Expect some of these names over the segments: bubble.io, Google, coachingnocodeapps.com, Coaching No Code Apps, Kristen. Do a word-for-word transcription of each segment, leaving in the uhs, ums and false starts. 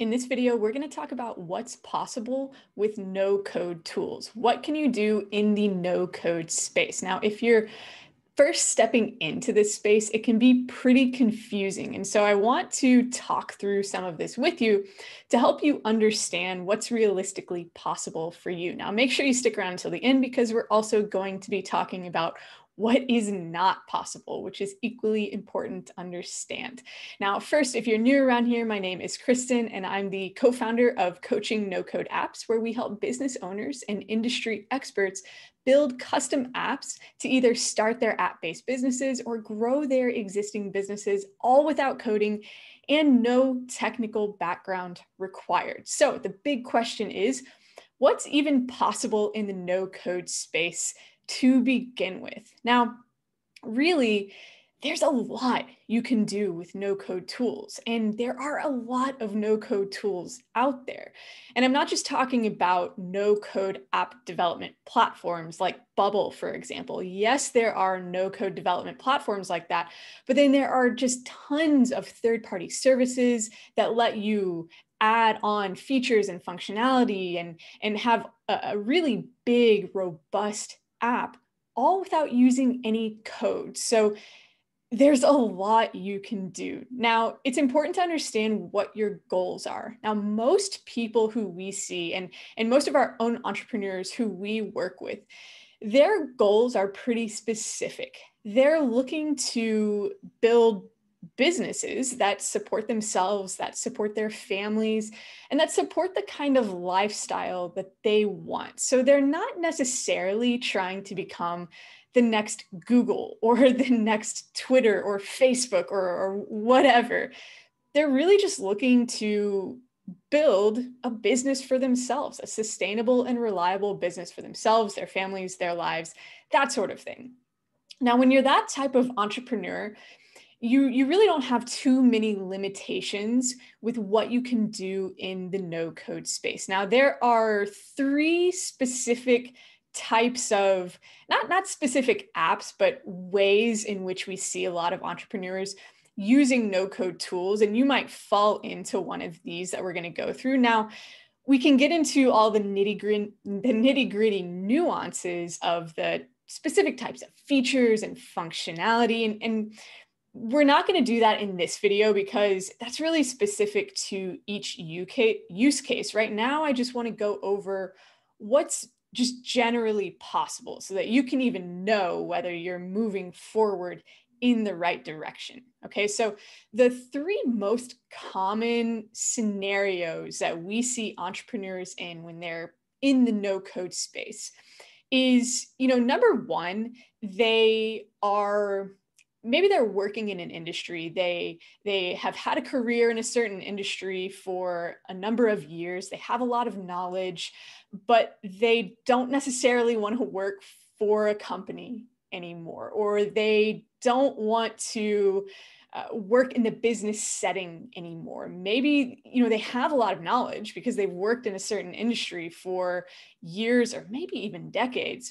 In this video, we're going to talk about what's possible with no-code tools. What can you do in the no-code space? Now, if you're first stepping into this space, it can be pretty confusing. And so I want to talk through some of this with you to help you understand what's realistically possible for you. Now, make sure you stick around until the end because we're also going to be talking about what is not possible, which is equally important to understand. Now, first, if you're new around here, my name is Kristen, and I'm the co-founder of Coaching No Code Apps, where we help business owners and industry experts build custom apps to either start their app-based businesses or grow their existing businesses, all without coding and no technical background required. So the big question is, what's even possible in the no-code space to begin with? Now, really, there's a lot you can do with no-code tools, and there are a lot of no-code tools out there. And I'm not just talking about no-code app development platforms like Bubble, for example. Yes, there are no-code development platforms like that, but then there are just tons of third-party services that let you add on features and functionality and, and have a, a really big, robust app, all without using any code. So there's a lot you can do. Now, it's important to understand what your goals are. Now, most people who we see and, and most of our own entrepreneurs who we work with, their goals are pretty specific. They're looking to build businesses that support themselves, that support their families, and that support the kind of lifestyle that they want. So they're not necessarily trying to become the next Google or the next Twitter or Facebook or, or whatever. They're really just looking to build a business for themselves, a sustainable and reliable business for themselves, their families, their lives, that sort of thing. Now, when you're that type of entrepreneur, You, you really don't have too many limitations with what you can do in the no-code space. Now, there are three specific types of, not, not specific apps, but ways in which we see a lot of entrepreneurs using no-code tools, and you might fall into one of these that we're going to go through. Now, we can get into all the nitty-gritty, the nitty-gritty nuances of the specific types of features and functionality, and, and we're not going to do that in this video because that's really specific to each use case. Right now, I just want to go over what's just generally possible so that you can even know whether you're moving forward in the right direction. Okay, so the three most common scenarios that we see entrepreneurs in when they're in the no-code space is, you know, number one, they are... maybe they're working in an industry, they, they have had a career in a certain industry for a number of years, they have a lot of knowledge, but they don't necessarily want to work for a company anymore, or they don't want to uh, work in the business setting anymore. Maybe, you know, they have a lot of knowledge because they've worked in a certain industry for years or maybe even decades,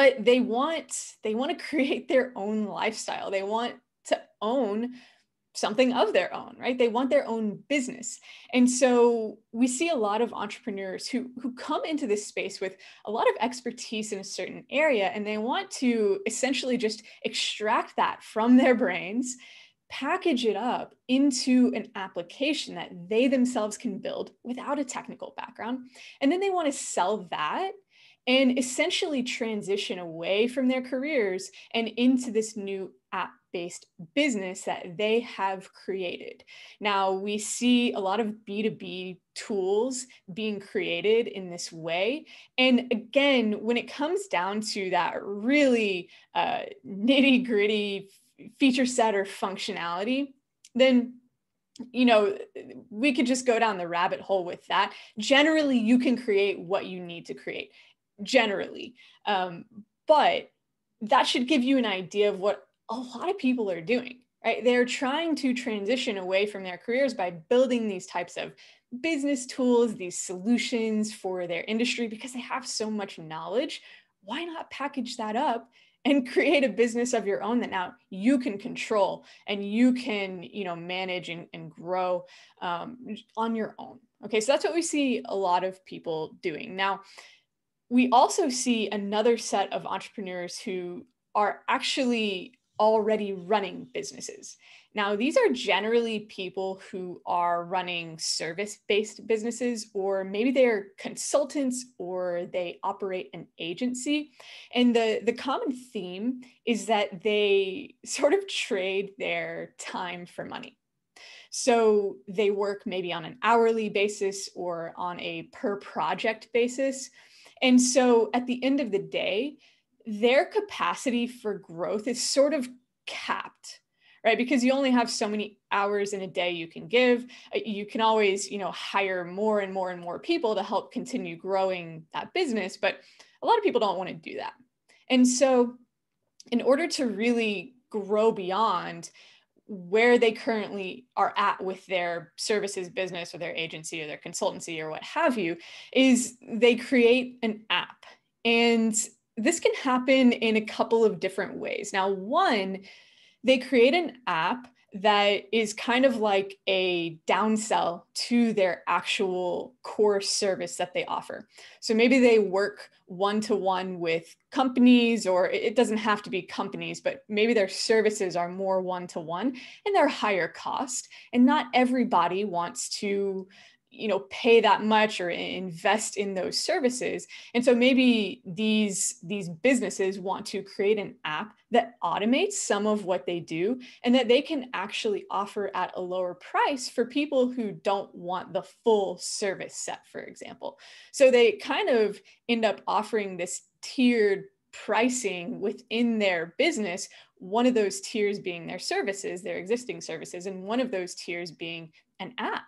but they want, they want to create their own lifestyle. They want to own something of their own, right? They want their own business. And so we see a lot of entrepreneurs who, who come into this space with a lot of expertise in a certain area, and they want to essentially just extract that from their brains, package it up into an application that they themselves can build without a technical background. And then they want to sell that and essentially transition away from their careers and into this new app-based business that they have created. Now, we see a lot of B two B tools being created in this way. And again, when it comes down to that really uh, nitty-gritty feature set or functionality, then you know, we could just go down the rabbit hole with that. Generally, you can create what you need to create. Generally, um, but that should give you an idea of what a lot of people are doing, right? They're trying to transition away from their careers by building these types of business tools, these solutions for their industry, because they have so much knowledge. Why not package that up and create a business of your own that now you can control and you can, you know, manage and, and grow um, on your own. Okay, so that's what we see a lot of people doing. Now, we also see another set of entrepreneurs who are actually already running businesses. Now, these are generally people who are running service-based businesses, or maybe they are consultants or they operate an agency. And the, the common theme is that they sort of trade their time for money. So they work maybe on an hourly basis or on a per project basis. And so at the end of the day, their capacity for growth is sort of capped, right? Because you only have so many hours in a day you can give. You can always, you know, hire more and more and more people to help continue growing that business. But a lot of people don't want to do that. And so in order to really grow beyond where they currently are at with their services business or their agency or their consultancy or what have you, is they create an app. And this can happen in a couple of different ways. Now, one, they create an app that is kind of like a downsell to their actual core service that they offer. So maybe they work one-to-one with companies, or it doesn't have to be companies, but maybe their services are more one-to-one and they're higher cost. And not everybody wants to, you know, pay that much or invest in those services. And so maybe these, these businesses want to create an app that automates some of what they do and that they can actually offer at a lower price for people who don't want the full service set, for example. So they kind of end up offering this tiered pricing within their business, one of those tiers being their services, their existing services, and one of those tiers being an app.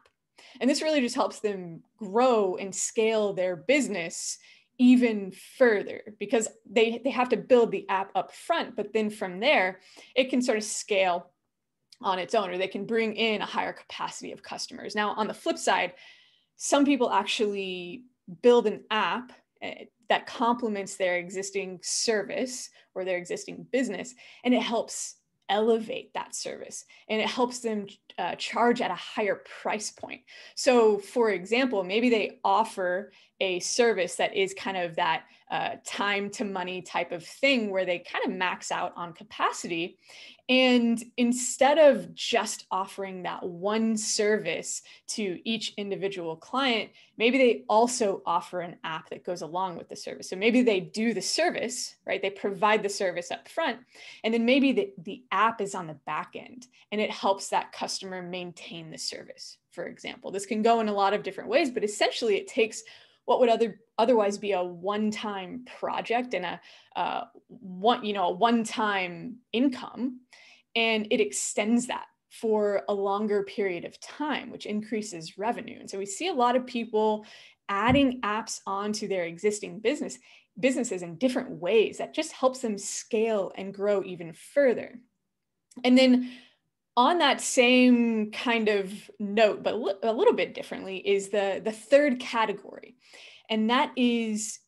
And this really just helps them grow and scale their business even further, because they, they have to build the app up front, but then from there, it can sort of scale on its own, or they can bring in a higher capacity of customers. Now, on the flip side, some people actually build an app that complements their existing service or their existing business, and it helps elevate that service, and it helps them uh, charge at a higher price point. So for example, maybe they offer a service that is kind of that uh, time to money type of thing where they kind of max out on capacity. And instead of just offering that one service to each individual client, maybe they also offer an app that goes along with the service. So maybe they do the service, right? They provide the service up front, and then maybe the, the app is on the back end and it helps that customer maintain the service, for example. This can go in a lot of different ways, but essentially it takes what would other, otherwise be a one-time project and a uh, one, you know, a one-time income, and it extends that for a longer period of time, which increases revenue. And so we see a lot of people adding apps onto their existing business businesses in different ways that just helps them scale and grow even further. And then on that same kind of note, but a little bit differently, is the, the third category. And that is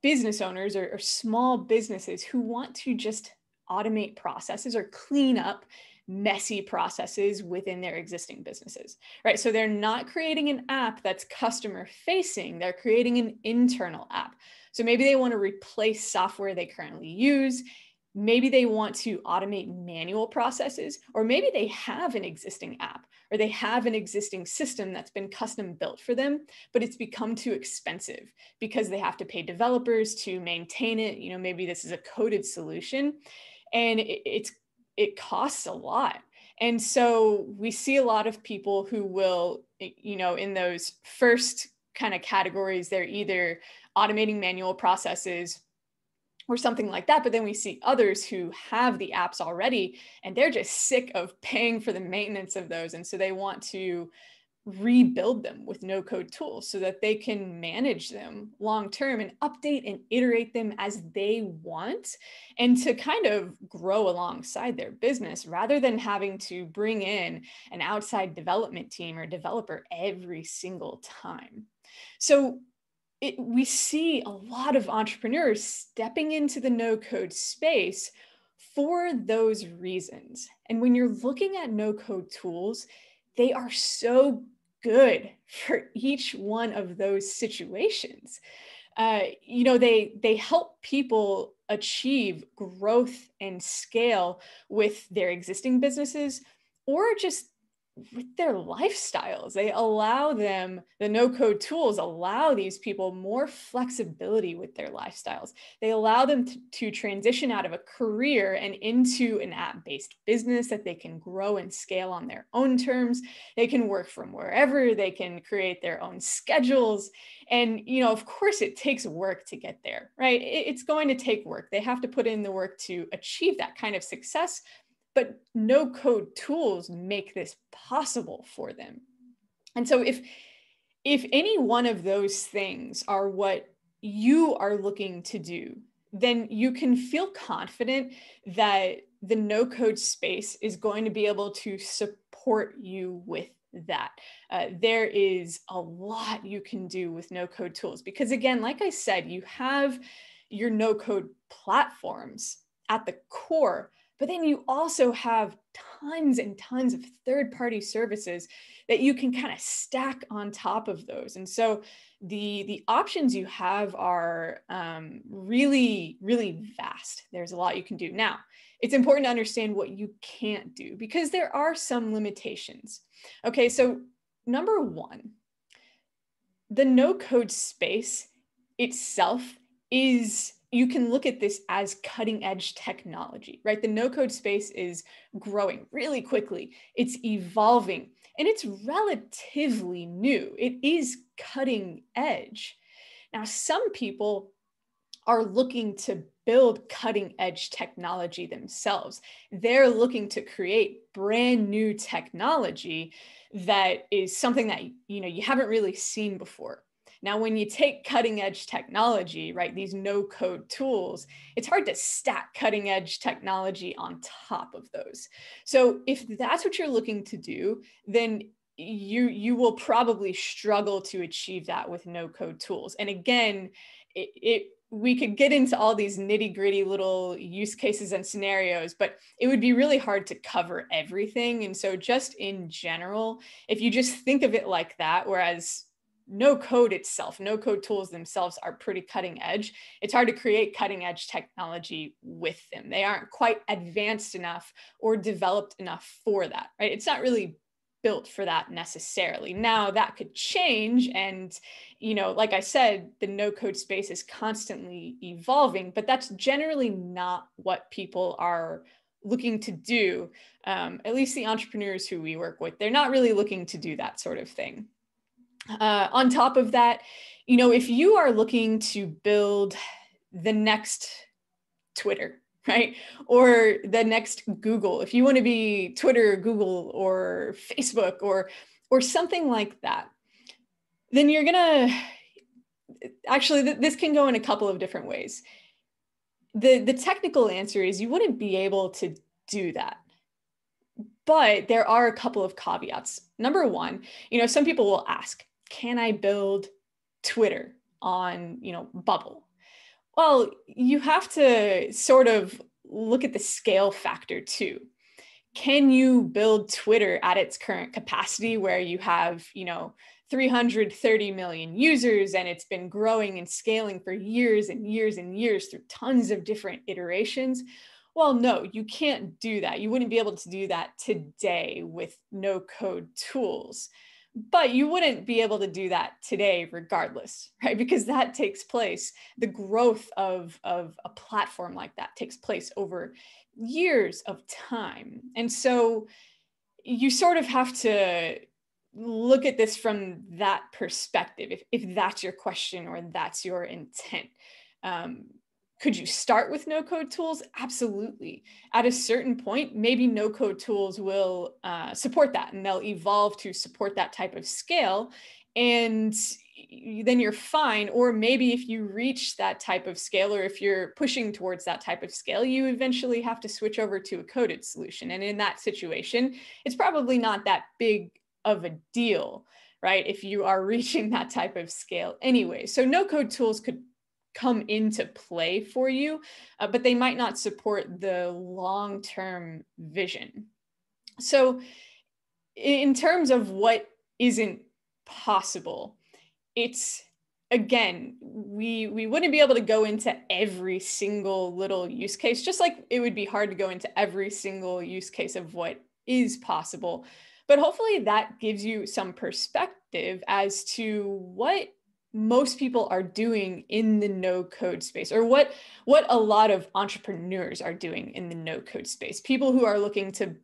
business owners or, or small businesses who want to just automate processes or clean up messy processes within their existing businesses, right? So they're not creating an app that's customer facing, they're creating an internal app. So maybe they want to replace software they currently use. Maybe they want to automate manual processes, or maybe they have an existing app or they have an existing system that's been custom built for them, but it's become too expensive because they have to pay developers to maintain it. You know, maybe this is a coded solution and it, it's, it costs a lot. And so we see a lot of people who will, you know, in those first kind of categories, they're either automating manual processes or something like that. But then we see others who have the apps already and they're just sick of paying for the maintenance of those. And so they want to rebuild them with no code tools so that they can manage them long term and update and iterate them as they want, and to kind of grow alongside their business rather than having to bring in an outside development team or developer every single time. So it, we see a lot of entrepreneurs stepping into the no-code space for those reasons. And when you're looking at no-code tools, they are so good for each one of those situations. Uh, you know, they, they help people achieve growth and scale with their existing businesses or just with their lifestyles. They allow them, the no-code tools allow these people more flexibility with their lifestyles. They allow them to, to transition out of a career and into an app-based business that they can grow and scale on their own terms. They can work from wherever, they can create their own schedules. And, you know, of course it takes work to get there, right? It, it's going to take work. They have to put in the work to achieve that kind of success. But no-code tools make this possible for them. And so if, if any one of those things are what you are looking to do, then you can feel confident that the no-code space is going to be able to support you with that. Uh, there is a lot you can do with no-code tools because, again, like I said, you have your no-code platforms at the core, but then you also have tons and tons of third-party services that you can kind of stack on top of those. And so the, the options you have are um, really, really vast. There's a lot you can do. Now, it's important to understand what you can't do because there are some limitations. Okay, so number one, the no-code space itself is... you can look at this as cutting edge technology, right? The no-code space is growing really quickly. It's evolving and it's relatively new. It is cutting edge. Now, some people are looking to build cutting edge technology themselves. They're looking to create brand new technology that is something that, you know, you haven't really seen before. Now, when you take cutting edge technology, right, these no code tools, it's hard to stack cutting edge technology on top of those. So if that's what you're looking to do, then you, you will probably struggle to achieve that with no code tools. And again, it, it we could get into all these nitty gritty little use cases and scenarios, but it would be really hard to cover everything. And so just in general, if you just think of it like that, whereas no code itself, no code tools themselves are pretty cutting edge. It's hard to create cutting edge technology with them. They aren't quite advanced enough or developed enough for that, right? It's not really built for that necessarily. Now that could change. And, you know, like I said, the no code space is constantly evolving, but that's generally not what people are looking to do. Um, at least the entrepreneurs who we work with, they're not really looking to do that sort of thing. Uh, on top of that, you know, if you are looking to build the next Twitter, right, or the next Google, if you want to be Twitter, Google, or Facebook, or or something like that, then you're gonna actually th- this can go in a couple of different ways. The the technical answer is you wouldn't be able to do that. But there are a couple of caveats. Number one, you know, some people will ask, can I build Twitter on, you know, Bubble? Well, you have to sort of look at the scale factor too. Can you build Twitter at its current capacity where you have, you know, three hundred thirty million users and it's been growing and scaling for years and years and years through tons of different iterations? Well, no, you can't do that. You wouldn't be able to do that today with no code tools, but you wouldn't be able to do that today regardless, right? Because that takes place. The growth of, of a platform like that takes place over years of time. And so you sort of have to look at this from that perspective, if, if that's your question or that's your intent. Um, Could you start with no-code tools? Absolutely. At a certain point, maybe no-code tools will uh, support that and they'll evolve to support that type of scale. And then you're fine. Or maybe if you reach that type of scale or if you're pushing towards that type of scale, you eventually have to switch over to a coded solution. And in that situation, it's probably not that big of a deal, right? If you are reaching that type of scale anyway. So no code tools could come into play for you, uh, but they might not support the long-term vision. So in terms of what isn't possible, it's, again, we, we wouldn't be able to go into every single little use case, just like it would be hard to go into every single use case of what is possible. But hopefully that gives you some perspective as to what most people are doing in the no code space, or what, what a lot of entrepreneurs are doing in the no code space. People who are looking to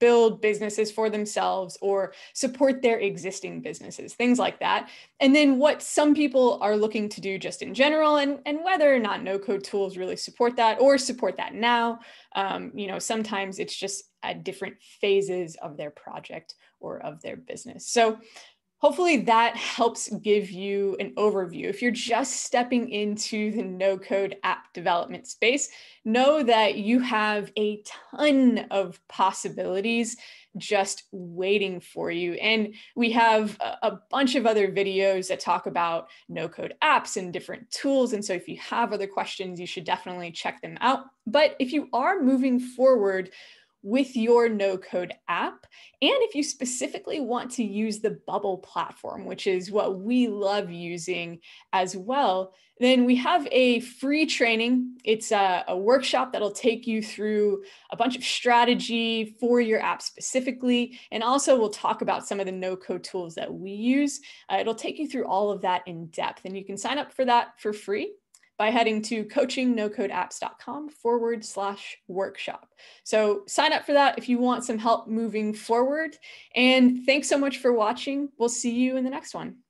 build businesses for themselves or support their existing businesses, things like that. And then what some people are looking to do just in general, and, and whether or not no code tools really support that or support that now. Um, you know, sometimes it's just at different phases of their project or of their business. So hopefully that helps give you an overview. If you're just stepping into the no-code app development space, know that you have a ton of possibilities just waiting for you. And we have a bunch of other videos that talk about no-code apps and different tools. And so if you have other questions, you should definitely check them out. But if you are moving forward with your no-code app, and if you specifically want to use the Bubble platform, which is what we love using as well, then we have a free training. It's a, a workshop that'll take you through a bunch of strategy for your app specifically, and also we'll talk about some of the no-code tools that we use. Uh, it'll take you through all of that in depth, and you can sign up for that for free by heading to coachingnocodeapps.com forward slash workshop. So sign up for that if you want some help moving forward. And thanks so much for watching. We'll see you in the next one.